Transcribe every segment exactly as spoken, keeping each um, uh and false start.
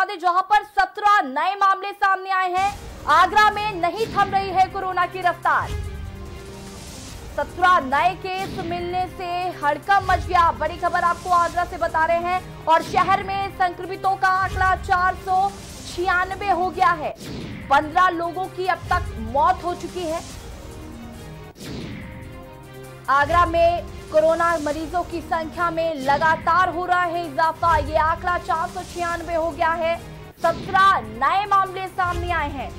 बता दें जहां पर सत्रह नए मामले सामने आए हैं। आगरा में नहीं थम रही है कोरोना की रफ्तार। सत्रह नए केस मिलने से हड़कंप मच गया। बड़ी खबर आपको आगरा से बता रहे हैं और शहर में संक्रमितों का आंकड़ा चार सौ छियानवे हो गया है। पंद्रह लोगों की अब तक मौत हो चुकी है। आगरा में कोरोना मरीजों की संख्या में लगातार हो रहा है इजाफा। ये आंकड़ा चार सौ छियानवे हो गया है। सत्रह नए मामले सामने आए हैं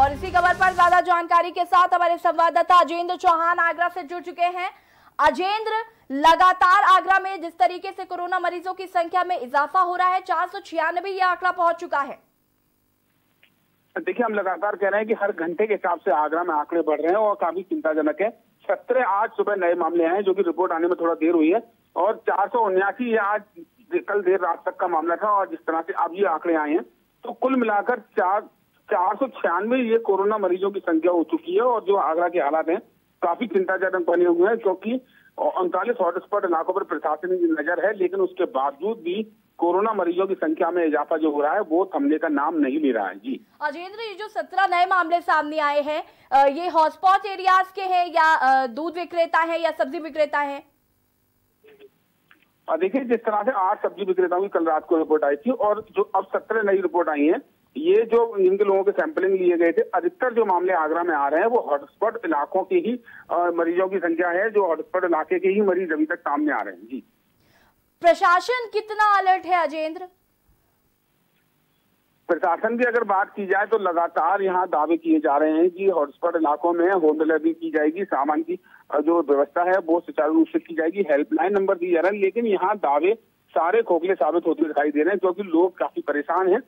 और इसी खबर पर ज्यादा जानकारी के साथ हमारे संवाददाता अजेंद्र चौहान आगरा से जुड़ चुके हैं। अजेंद्र, लगातार आगरा में जिस तरीके से कोरोना मरीजों की संख्या में इजाफा हो रहा है, चार सौ छियानवे ये आंकड़ा पहुंच चुका है। देखिए, हम लगातार कह रहे हैं कि हर घंटे के हिसाब से आगरा में आंकड़े बढ़ रहे हैं और काफी चिंताजनक है। सत्रह आज सुबह नए मामले आए जो कि रिपोर्ट आने में थोड़ा देर हुई है और चार सौ उन्यासी ये आज कल देर रात तक का मामला था और जिस तरह से अब ये आंकड़े आए हैं तो कुल मिलाकर चार चार सौ छियानवे ये कोरोना मरीजों की संख्या हो चुकी है और जो आगरा के हालात हैं काफी चिंताजनक बने हुए हैं क्योंकि उनतालीस हॉटस्पॉट इलाकों पर प्रशासन की नजर है, लेकिन उसके बावजूद भी कोरोना मरीजों की संख्या में इजाफा जो हो रहा है वो थमने का नाम नहीं ले रहा है। जी अजेंद्र, ये जो सत्रह नए मामले सामने आए हैं ये हॉटस्पॉट एरियाज के हैं या दूध विक्रेता है या सब्जी विक्रेता है? देखिए, जिस तरह से आठ सब्जी विक्रेताओं की कल रात को रिपोर्ट आई थी और जो अब सत्रह नई रिपोर्ट आई है, ये जो जिनके लोगों के सैंपलिंग लिए गए थे, अधिकतर जो मामले आगरा में आ रहे हैं वो हॉटस्पॉट इलाकों के ही मरीजों की संख्या है, जो हॉटस्पॉट इलाके के ही मरीज अभी तक सामने आ रहे हैं। जी, प्रशासन कितना अलर्ट है अजेंद्र? प्रशासन की अगर बात की जाए तो लगातार यहाँ दावे किए जा रहे हैं कि हॉटस्पॉट इलाकों में होम डिलीवरी की जाएगी, सामान की जो व्यवस्था है वो सुचारू रूप से की जाएगी, हेल्पलाइन नंबर दिए जा रहे हैं, लेकिन यहाँ दावे सारे खोखले साबित होते दिखाई दे रहे हैं क्योंकि लोग काफी परेशान हैं।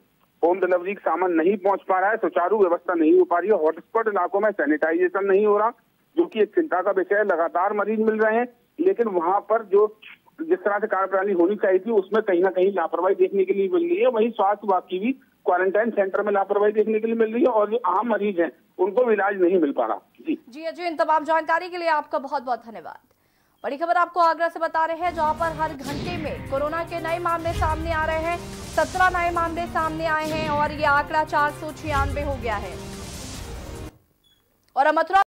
होम डिलीवरी का सामान नहीं पहुंच पा रहा है, सुचारू व्यवस्था नहीं हो पा रही है, हॉटस्पॉट इलाकों में सैनिटाइजेशन नहीं हो रहा जो कि एक चिंता का विषय है। लगातार मरीज मिल रहे हैं लेकिन वहां पर जो जिस तरह से कार्यप्रणाली होनी चाहिए थी उसमें कहीं ना कहीं लापरवाही देखने के लिए मिल रही है। वहीं स्वास्थ्य विभाग की भी क्वारंटाइन सेंटर में लापरवाही देखने के लिए मिल रही है और जो आम मरीज हैं उनको भी इलाज नहीं मिल पा रहा। जी जी अजय, इन तमाम जानकारी के लिए आपका बहुत बहुत धन्यवाद। बड़ी खबर आपको आगरा से बता रहे हैं जहां पर हर घंटे में कोरोना के नए मामले सामने आ रहे हैं। सत्रह नए मामले सामने आए हैं और ये आंकड़ा चार सौ छियानवे हो गया है। और मथुरा